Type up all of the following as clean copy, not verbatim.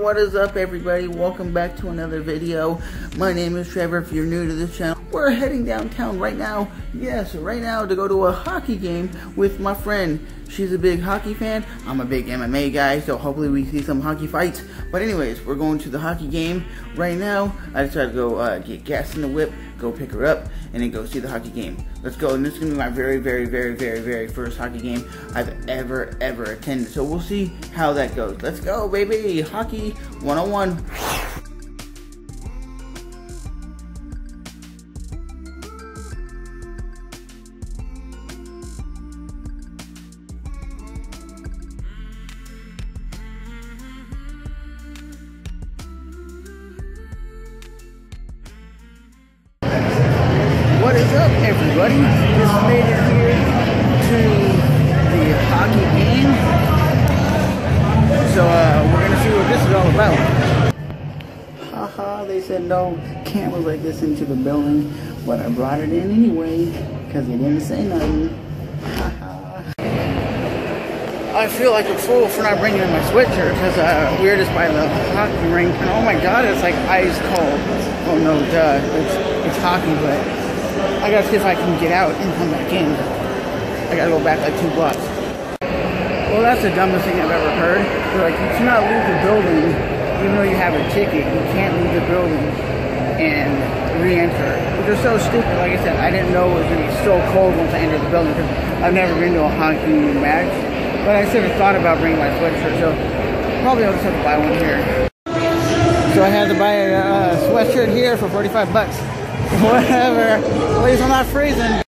What is up, everybody? Welcome back to another video. My name is Trevor. If you're new to this channel, we're heading downtown right now. Yes, right now to go to a hockey game with my friend. She's a big hockey fan. I'm a big MMA guy, so hopefully we see some hockey fights. But anyways, we're going to the hockey game right now. I decided to go get gas in the whip, go pick her up, and then go see the hockey game. Let's go. And this is going to be my very first hockey game I've ever attended. So we'll see how that goes. Let's go, baby. Hockey 101. What is up, everybody? Just made it here to the hockey game. So we're gonna see what this is all about. Haha, they send no cameras like this into the building, but I brought it in anyway, because they didn't say nothing. Haha. I feel like a fool for not bringing in my sweatshirt, because we're just by the hockey rink, and oh my god, it's like ice cold. Oh no, duh, it's hockey, but I gotta see if I can get out and come back in. I gotta go back like 2 blocks. Well, that's the dumbest thing I've ever heard. They're like, you cannot leave the building, even though you have a ticket. You can't leave the building and re-enter. They're so stupid. Like I said, I didn't know it was gonna be so cold once I entered the building, because I've never been to a hockey match. But I should have thought about bringing my sweatshirt, so probably I'll just have to buy one here. So I had to buy a sweatshirt here for 45 bucks. Whatever, at least I'm not freezing.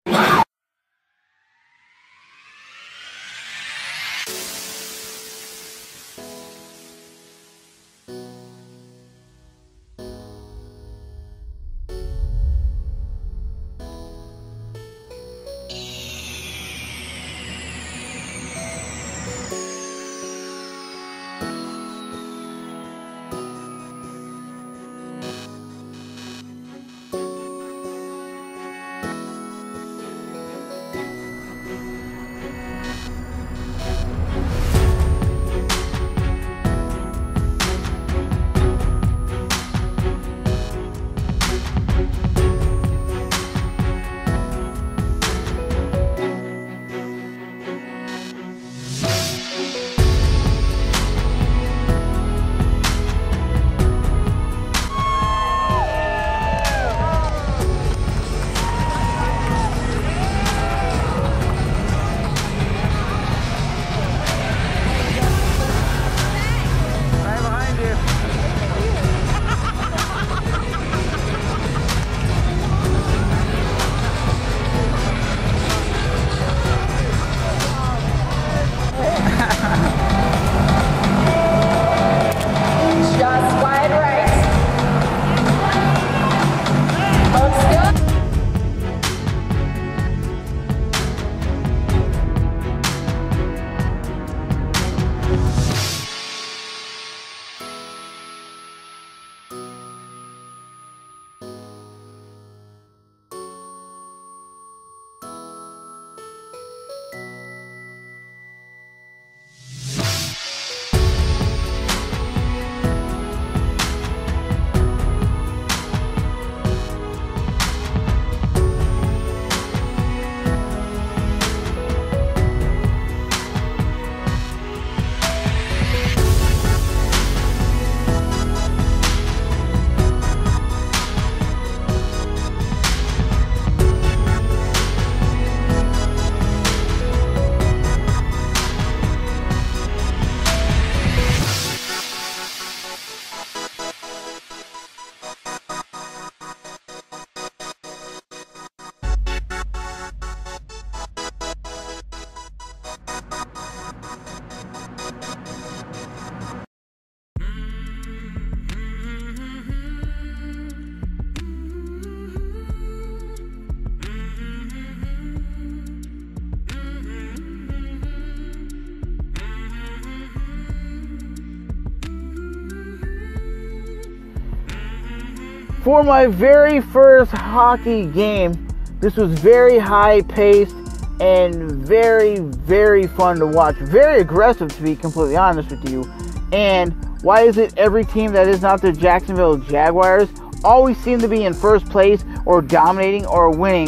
For my very first hockey game, this was very high-paced and very fun to watch. Very aggressive, to be completely honest with you. And Why is it every team that is not the Jacksonville Jaguars always seem to be in first place or dominating or winning?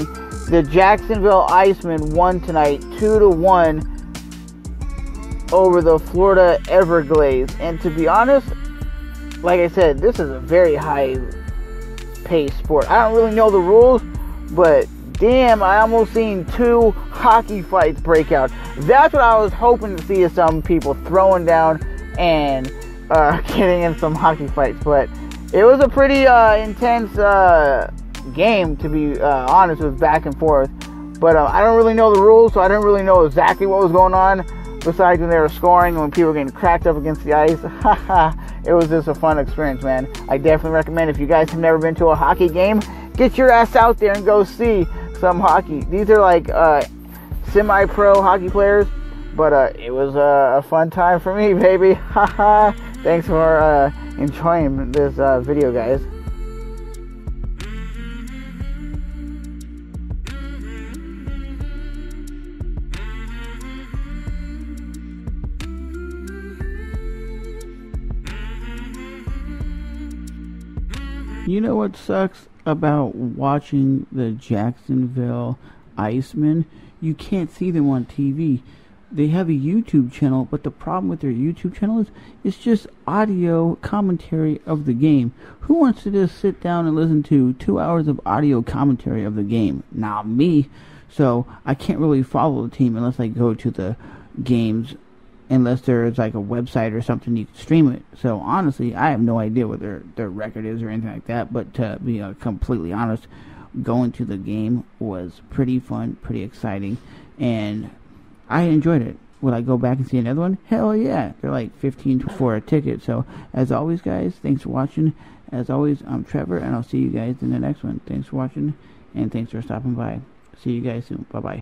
The Jacksonville Icemen won tonight 2-1 over the Florida Everglades. And to be honest, like I said, this is a very high-paced sport. I don't really know the rules, but damn, I almost seen 2 hockey fights break out. That's what I was hoping to see, is some people throwing down and getting in some hockey fights. But it was a pretty intense game, to be honest, with back and forth. But I don't really know the rules, so I didn't really know exactly what was going on, besides when they were scoring and when people were getting cracked up against the ice. It was just a fun experience, man. I definitely recommend, if you guys have never been to a hockey game, get your ass out there and go see some hockey. These are like semi-pro hockey players, but it was a fun time for me, baby. Thanks for enjoying this video, guys. You know what sucks about watching the Jacksonville Icemen? You can't see them on TV. They have a YouTube channel, but the problem with their YouTube channel is it's just audio commentary of the game. Who wants to just sit down and listen to 2 hours of audio commentary of the game? Not me. So I can't really follow the team unless I go to the games, unless there's like a website or something you can stream it. So honestly, I have no idea what their record is or anything like that. But to be completely honest, going to the game was pretty fun, pretty exciting, and I enjoyed it. Would I go back and see another one? Hell yeah. They're like $15 for a ticket. So as always, guys, thanks for watching. As always, I'm Trevor, and I'll see you guys in the next one. Thanks for watching, and thanks for stopping by. See you guys soon. Bye-bye.